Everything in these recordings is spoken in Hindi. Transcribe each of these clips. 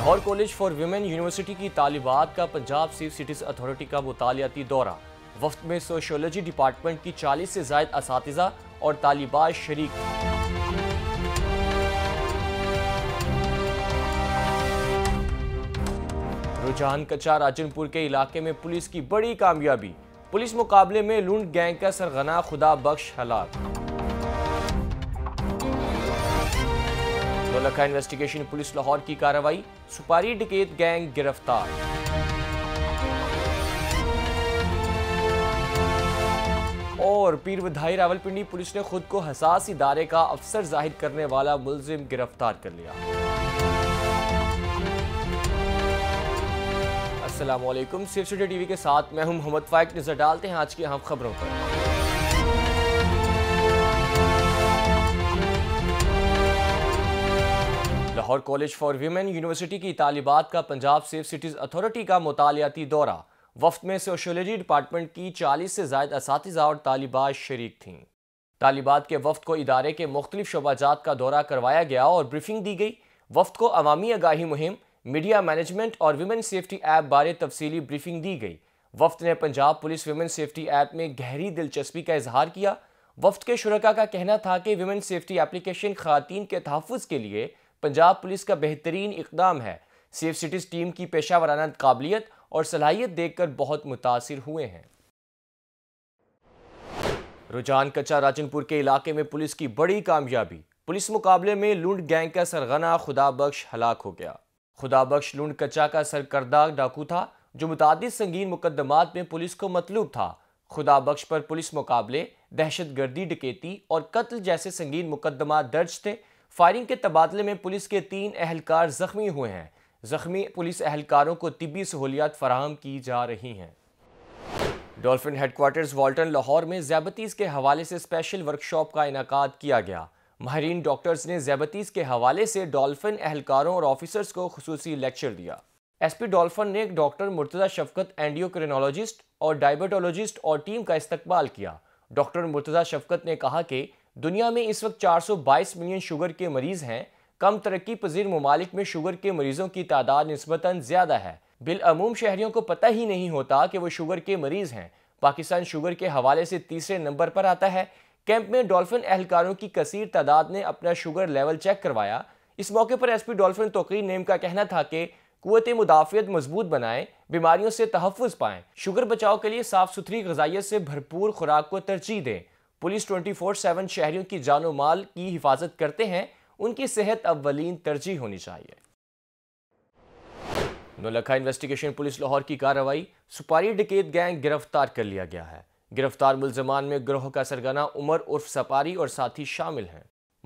Lahore college for women university की तालिबात का पंजाब सेफ सिटीज़ अथॉरिटी का मुतालियाती दौरा। वफ्त में सोशियोलॉजी डिपार्टमेंट की 40 से जायद असातिज़ा और तालिबात शरीक। रुझान कचा राजनपुर के इलाके में पुलिस की बड़ी कामयाबी। पुलिस मुकाबले में लूंड गैंग का सरगना खुदा बख्श हलाक। नौलखा इन्वेस्टिगेशन पुलिस लाहौर की कार्रवाई, सुपारी डकैत गैंग गिरफ्तार। और पीर विधाई रावलपिंडी पुलिस ने खुद को हसास इदारे का अफसर जाहिर करने वाला मुलजिम गिरफ्तार कर लिया। अस्सलामुअलैकुम, सेफ सिटी टीवी के साथ मैं हूं मोहम्मद फाइक। नजर डालते हैं आज की अहम खबरों पर। Lahore college for women university की तालिबात का पंजाब सेफ सिटीज़ अथॉरिटी का मुतालियाती दौरा। वफ्त में सोशियोलॉजी डिपार्टमेंट की 40 से ज़ायद असातिज़ा और तालिबात शरीक थीं। तालिबात के वफ्त को इदारे के मुख्तलिफ शोबाजात का दौरा करवाया गया और ब्रीफिंग दी गई। वफ्त को अवामी आगाही मुहिम, मीडिया मैनेजमेंट और वुमेन सेफ्टी ऐप बारे तफसीली ब्रीफिंग दी गई। वफ्त ने Punjab police women safety app में गहरी दिलचस्पी का इजहार किया। वफ्त के शुरका का कहना था कि वुमेन सेफ्टी एप्लीकेशन खातीन के तहफ़्फ़ुज़ के लिए पंजाब पुलिस का बेहतरीन इकदाम है। सेफ सिटीज़ टीम की पेशा वराना काबिलियत और सलाहियत देखकर बहुत मुतासिर हुए हैं। रुझान कचा राजनपुर के इलाके में पुलिस की बड़ी कामयाबी। पुलिस मुकाबले में लूंड गैंग का सरगना खुदा बख्श हलाक हो गया। खुदा बख्श लूंड कचा का सरकर्दा डाकू था जो मुतादिद संगीन मुकदमात में पुलिस को मतलूब था। खुदा बख्श पर पुलिस मुकाबले, दहशतगर्दी, डकैती और कत्ल जैसे संगीन मुकदमा दर्ज थे। फायरिंग के तबादले में पुलिस के 3 अहलकार जख्मी हुए हैं। जख्मी पुलिस अहलकारों को तिब्बी सहूलियात फराहम की जा रही हैं। डॉल्फिन हेडक्वार्टर्स वाल्टन लाहौर में ज़याबतीज़ के हवाले से स्पेशल वर्कशॉप का इनेकाद किया गया। माहरीन डॉक्टर्स ने ज़याबतीज़ के हवाले से डॉल्फिन अहलकारों और ऑफिसर्स को खुसूसी लेक्चर दिया। एसपी डॉल्फिन ने डॉक्टर मुर्तज़ा शफकत, एंडियोक्रिनोलॉजिस्ट और डायबेटोलॉजिस्ट और टीम का इस्तकबाल किया। डॉक्टर मुर्तज़ा शफकत ने कहा कि दुनिया में इस वक्त 422 मिलियन शुगर के मरीज़ हैं। कम तरक्की पजीर ममालिक में शुगर के मरीज़ों की तादाद निस्बतन ज़्यादा है। बिलअमूम शहरियों को पता ही नहीं होता कि वो शुगर के मरीज़ हैं। पाकिस्तान शुगर के हवाले से तीसरे नंबर पर आता है। कैंप में डॉल्फिन एहलकारों की कसीर तादाद ने अपना शुगर लेवल चेक करवाया। इस मौके पर एसपी डॉल्फिन तोकीर नेम का कहना था कि कुव्वत मुदाफ़ियत मजबूत बनाएं, बीमारियों से तहफ़्फ़ुज़ पाएँ, शुगर बचाव के लिए साफ़ सुथरी ग़िज़ाइयत से भरपूर खुराक को तरजीह दें। पुलिस 24/7 शहरियों की जानो माल की हिफाजत करते हैं, उनकी सेहत अव्वलीन तरजीह होनी चाहिए। नौलखा इन्वेस्टिगेशन पुलिस लाहौर की कार्रवाई, सुपारी डकैत गैंग गिरफ्तार कर लिया गया है। गिरफ्तार मुलजमान में ग्रोह का सरगना उमर उर्फ सपारी और साथी शामिल हैं।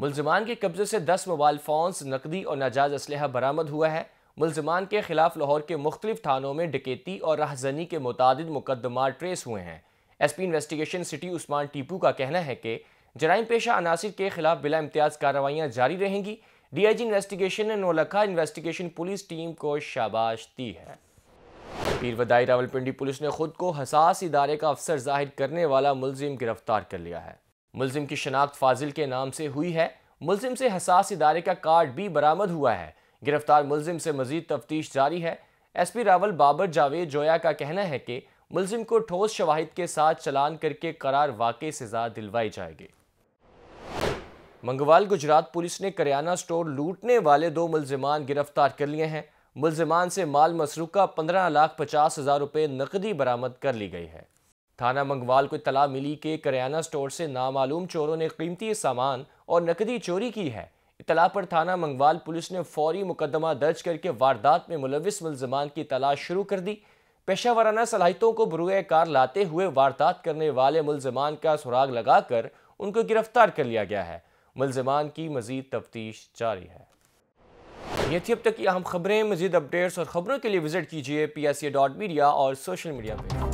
मुलजमान के कब्जे से 10 मोबाइल फोन्स, नकदी और नाजायज असलहा बरामद हुआ है। मुलजमान के खिलाफ लाहौर के मुख्तलिफ थानों में डकैती और राहजनी के मुतादिद मुकदमा ट्रेस हुए हैं। SP investigation city Usman Tipu का कहना है कि जराइम पेशा अनासिर के खिलाफ बिला इम्तियाज कार्रवाइयाँ जारी रहेंगी। डीआईजी इन्वेस्टिगेशन ने नौलखा इन्वेस्टिगेशन पुलिस टीम को शाबाश दी है। पीर वदाई रावलपिंडी पुलिस ने खुद को हसास इदारे का अफसर जाहिर करने वाला मुलजिम गिरफ्तार कर लिया है। मुलजिम की शनाख्त फाजिल के नाम से हुई है। मुलजिम से हसास इदारे का कार्ड भी बरामद हुआ है। गिरफ्तार मुलजिम से मजीद तफ्तीश जारी है। एसपी रावल बाबर जावेद जोया का कहना है कि मुलजिम को ठोस शवाहिद के साथ चलान करके करार वाकई सजा दिलवाई जाएगी। मंगवाल गुजरात पुलिस ने करियाना स्टोर लूटने वाले 2 मुलजिमान गिरफ्तार कर लिए हैं। मुलजिमान से माल मसरूक का 15,50,000 रुपये नकदी बरामद कर ली गई है। थाना मंगवाल को इतला मिली कि करियाना स्टोर से नामालूम चोरों ने कीमती सामान और नकदी चोरी की है। इतला पर थाना मंगवाल पुलिस ने फौरी मुकदमा दर्ज करके वारदात में मुलविस मुलजिमान की तलाश शुरू कर दी। पेशा वराना सलाहितों को बरूए कार लाते हुए वारदात करने वाले मुलजमान का सुराग लगाकर उनको गिरफ्तार कर लिया गया है। मुलजमान की मजीद तफ्तीश जारी है। ये थी अब तक की अहम खबरें। मजीद अपडेट्स और खबरों के लिए विजिट कीजिए PSC.media और सोशल मीडिया पर।